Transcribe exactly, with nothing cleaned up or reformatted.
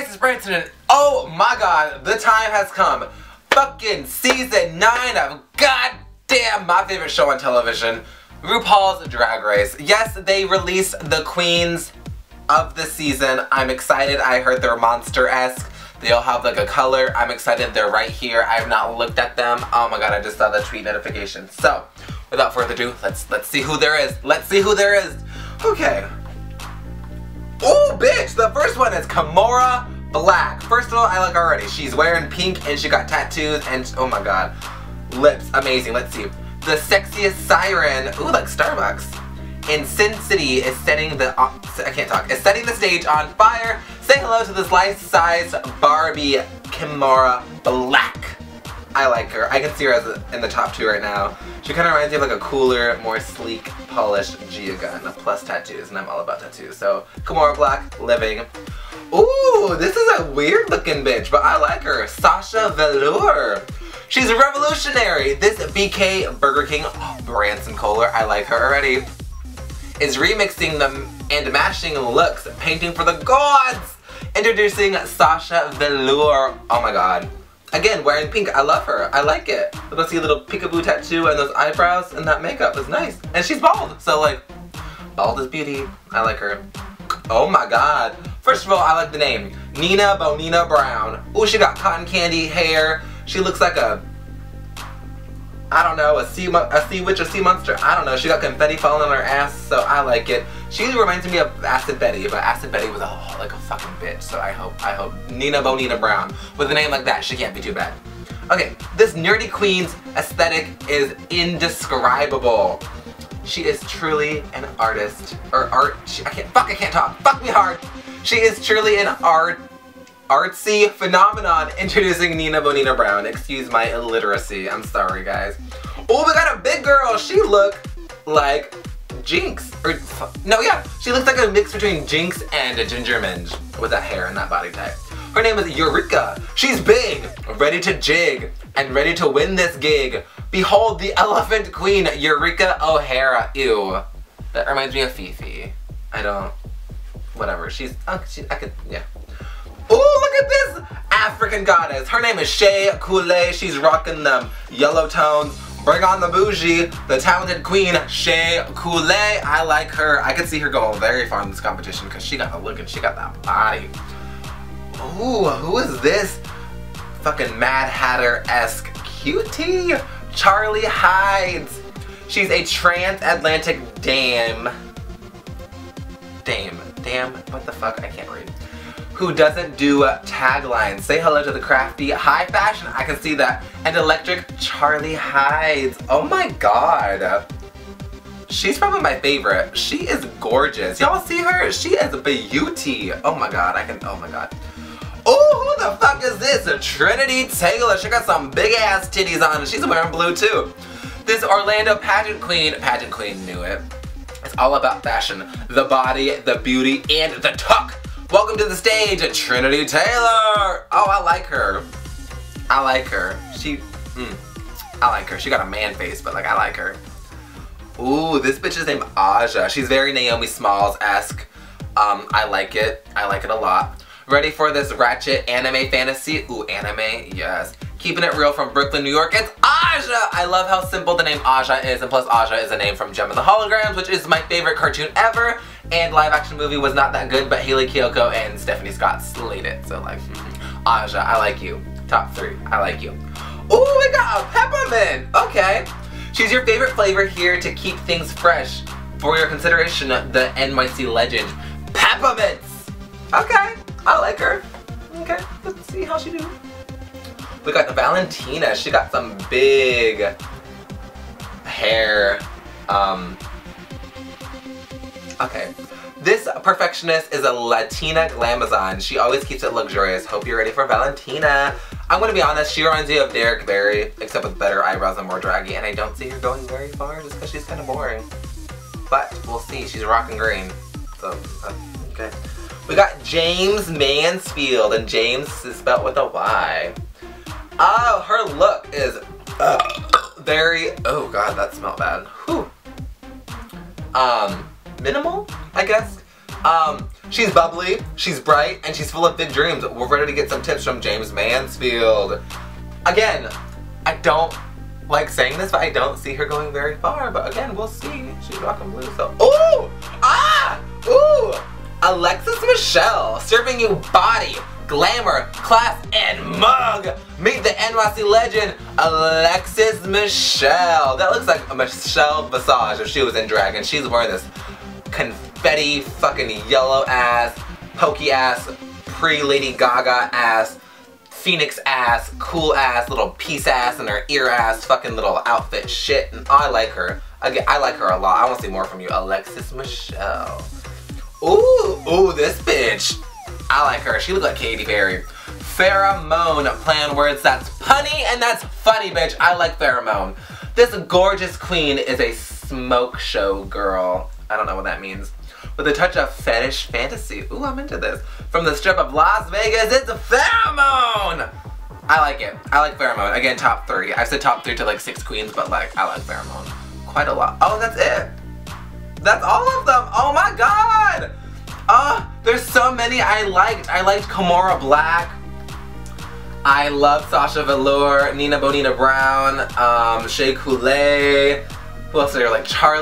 Race, it's Branson, and oh my god, the time has come. Fucking season nine of goddamn my favorite show on television, RuPaul's Drag Race. Yes, they released the queens of the season. I'm excited. I heard they're monster-esque. They all have like a color. I'm excited they're right here. I have not looked at them. Oh my god, I just saw the tweet notification. So, without further ado, let's let's see who there is. Let's see who there is. Okay. Oh, bitch! The first one is Kimora Black. First of all, I like her already. She's wearing pink and she got tattoos and oh my god, lips amazing. Let's see. The sexiest siren. Ooh, like Starbucks. In Sin City is setting the uh, I can't talk. Is setting the stage on fire. Say hello to this life-size Barbie, Kimora Black. I like her. I can see her as a, in the top two right now. She kind of reminds me of like a cooler, more sleek, polished Gia Gunn, plus tattoos, and I'm all about tattoos. So Kimora Black, living. Ooh, this is a weird-looking bitch, but I like her. Sasha Velour. She's a revolutionary. This B K Burger King oh, Branson Kohler. I like her already. Is remixing them and matching looks, painting for the gods. Introducing Sasha Velour. Oh my god. Again, wearing pink. I love her. I like it. Let's see a little peekaboo tattoo and those eyebrows and that makeup is nice. And she's bald. So like, bald is beauty. I like her. Oh my god. First of all, I like the name. Nina Bonina Brown. Ooh, she got cotton candy hair. She looks like a, I don't know, a sea, a sea witch or sea monster. I don't know. She got confetti falling on her ass, so I like it. She reminds me of Acid Betty, but Acid Betty was oh, like a fucking bitch. So I hope, I hope Nina Bonina Brown with a name like that, she can't be too bad. Okay, this nerdy queen's aesthetic is indescribable. She is truly an artist, or art. She, I can't. Fuck, I can't talk. Fuck me hard. She is truly an art. Artsy phenomenon introducing Nina Bonina Brown. Excuse my illiteracy. I'm sorry, guys. Oh, we got a big girl. She looked like Jinx. Or, no, yeah. She looks like a mix between Jinx and a Ginger Minge with that hair and that body type. Her name is Eureka. She's big, ready to jig, and ready to win this gig. Behold the elephant queen, Eureka O'Hara. Ew. That reminds me of Fifi. I don't... Whatever. She's... Oh, she, I could... Yeah. Oh, look at this African goddess. Her name is Shea Coulee. She's rocking them yellow tones. Bring on the bougie, the talented queen, Shea Coulee. I like her. I could see her going very far in this competition because she got the look and she got that body. Ooh, who is this fucking Mad Hatter-esque cutie? Charlie Hyde. She's a transatlantic dame. Dame. Damn. What the fuck? I can't read. Who doesn't do taglines. Say hello to the crafty high fashion. I can see that. And electric Charlie Hyde. Oh my god. She's probably my favorite. She is gorgeous. Y'all see her? She is beauty. Oh my god. I can, oh my god. Oh, who the fuck is this? Trinity Taylor. She got some big ass titties on. She's wearing blue too. This Orlando pageant queen, pageant queen knew it. It's all about fashion. The body, the beauty, and the tuck. Welcome to the stage, Trinity Taylor! Oh, I like her. I like her. She, mm, I like her. She got a man face, but like, I like her. Ooh, this bitch is named Aja. She's very Naomi Smalls-esque. Um, I like it. I like it a lot. Ready for this ratchet anime fantasy? Ooh, anime, yes. Keeping it real from Brooklyn, New York, it's Aja! I love how simple the name Aja is, and plus Aja is a name from Gem of the Holograms, which is my favorite cartoon ever. And live action movie was not that good, but Haley Kiyoko and Stephanie Scott slayed it. So like, Aja, I like you. Top three, I like you. Ooh, we got a Peppermint! Okay. Choose your favorite flavor here to keep things fresh. For your consideration, the N Y C legend, Peppermints! Okay, I like her. Okay, let's see how she do. We got the Valentina. She got some big hair. Um, Okay, this perfectionist is a Latina glamazon. She always keeps it luxurious. Hope you're ready for Valentina. I'm gonna be honest, she reminds me of Derek Berry, except with better eyebrows and more draggy, and I don't see her going very far just because she's kind of boring. But we'll see, she's rockin' green. So, uh, okay. We got James Mansfield, and James is spelled with a Y. Oh, her look is uh, very, oh god, that smelled bad. Whew. Um. Minimal, I guess. Um, She's bubbly, she's bright, and she's full of big dreams. We're ready to get some tips from James Mansfield. Again, I don't like saying this, but I don't see her going very far. But again, we'll see. She's rockin' blue, so. Ooh! Ah! Ooh! Alexis Michelle, serving you body, glamour, class, and mug. Meet the N Y C legend, Alexis Michelle. That looks like a Michelle Visage if she was in drag, and she's wearing this confetti, fucking yellow ass, pokey ass, pre-Lady Gaga ass, Phoenix ass, cool ass, little peace ass, and her ear ass, fucking little outfit shit. And I like her. Again, I like her a lot. I want to see more from you, Alexis Michelle. Ooh, ooh, this bitch. I like her. She looks like Katy Perry. Farrah Moan, playing words that's punny and that's funny, bitch. I like Farrah Moan. This gorgeous queen is a smoke show girl. I don't know what that means. With a touch of fetish fantasy. Ooh, I'm into this. From the strip of Las Vegas, it's Farrah Moan! I like it. I like Farrah Moan. Again, top three. I said top three to like six queens, but like, I like Farrah Moan quite a lot. Oh, that's it. That's all of them. Oh my god! Oh, there's so many I liked. I liked Kimora Black. I love Sasha Velour, Nina Bonina Brown, um, Shea Coulee. Who else are there? Like Charlie